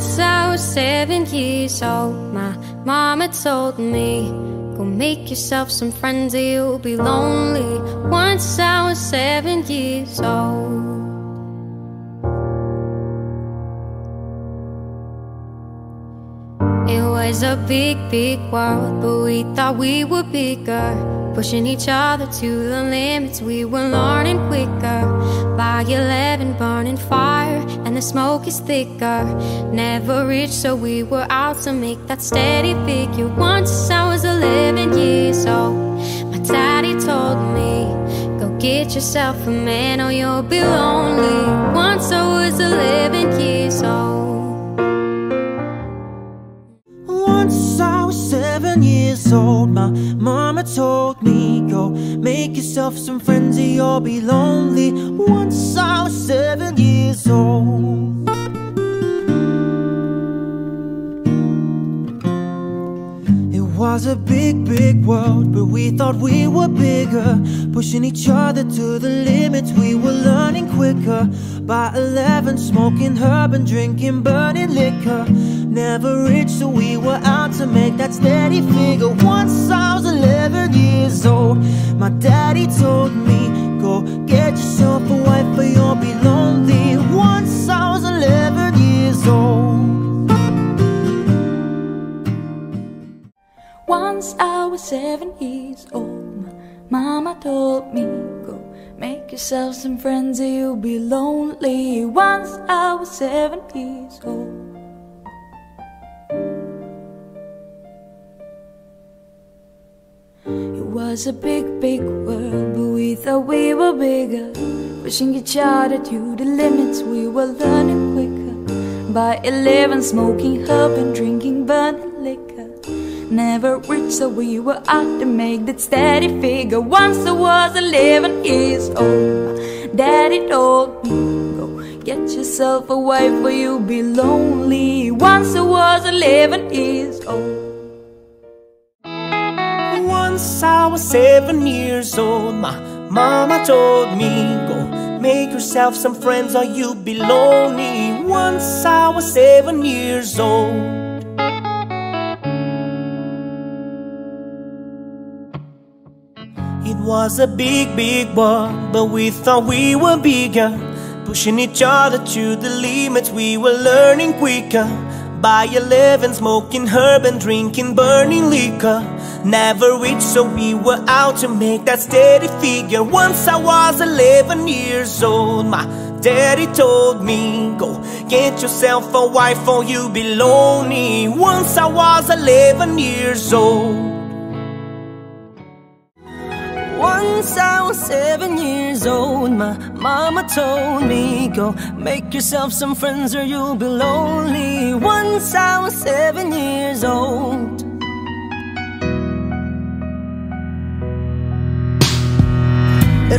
since I was 7 years old. My mama told me, go make yourself some friends or you'll be lonely. Once I was 7 years old. It was a big, big world, but we thought we were bigger, pushing each other to the limits. We were learning quicker. By 11, burning fire, and the smoke is thicker. Never rich, so we were out to make that steady figure. Once I was 11 years old, my daddy told me, go get yourself a man or you'll be lonely. Once I was 11 years old. Once I was 7 years old, my mama told me, go make yourself some friends or you'll be lonely. Once I was 7 years old. It was a big, big world, but we thought we were bigger, pushing each other to the limits. We were learning quicker. By 11, smoking herb and drinking burning liquor. Never rich, so we were out to make that steady figure. Once I was 11 years old, my daddy told me, go get yourself a wife or you'll be lonely. Once I was 11 years old. Once I was 7 years old, my mama told me, go make yourself some friends or you'll be lonely. Once I was 7 years old. It was a big, big world, but we thought we were bigger, pushing each other to the limits. We were learning quicker. By 11, smoking herb and drinking burning liquor. Never rich, so we were out to make that steady figure. Once I was 11 years old, my daddy told me, go get yourself a wife or you'll be lonely. Once I was 11 years old. Once I was 7 years old, my mama told me, go make yourself some friends or you'll be lonely. Once I was 7 years old. It was a big, big world, but we thought we were bigger, pushing each other to the limits. We were learning quicker. By 11, smoking herb and drinking burning liquor. Never rich, so we were out to make that steady figure. Once I was 11 years old, my daddy told me, go get yourself a wife or you'll be lonely. Once I was 11 years old. Once I was 7 years old, my mama told me, go make yourself some friends or you'll be lonely. Once I was 7 years old. It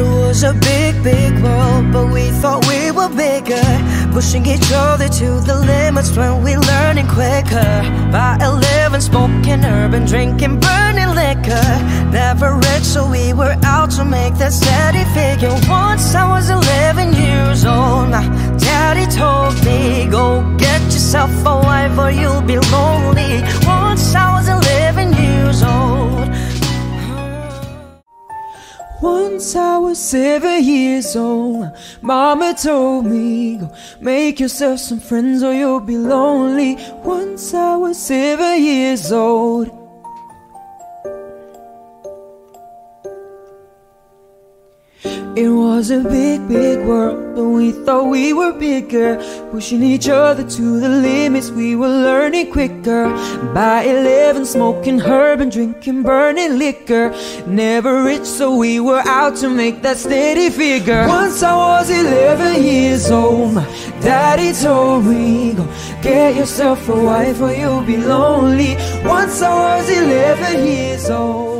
was a big, big world, but we thought we were bigger, pushing each other to the limits when we learning quicker. By 11, smoking herb and drinking burning liquor. Never rich, so we were out to make that steady figure. Once I was 11 years old, my daddy told me, go get yourself a wife or you'll be lonely. Once I was 11 years old. Once I was 7 years old, mama told me, go make yourself some friends or you'll be lonely. Once I was 7 years old. It was a big, big world, but we thought we were bigger, pushing each other to the limits. We were learning quicker. By 11, smoking herb and drinking burning liquor. Never rich, so we were out to make that steady figure. Once I was 11 years old, my daddy told me, go get yourself a wife or you'll be lonely. Once I was 11 years old.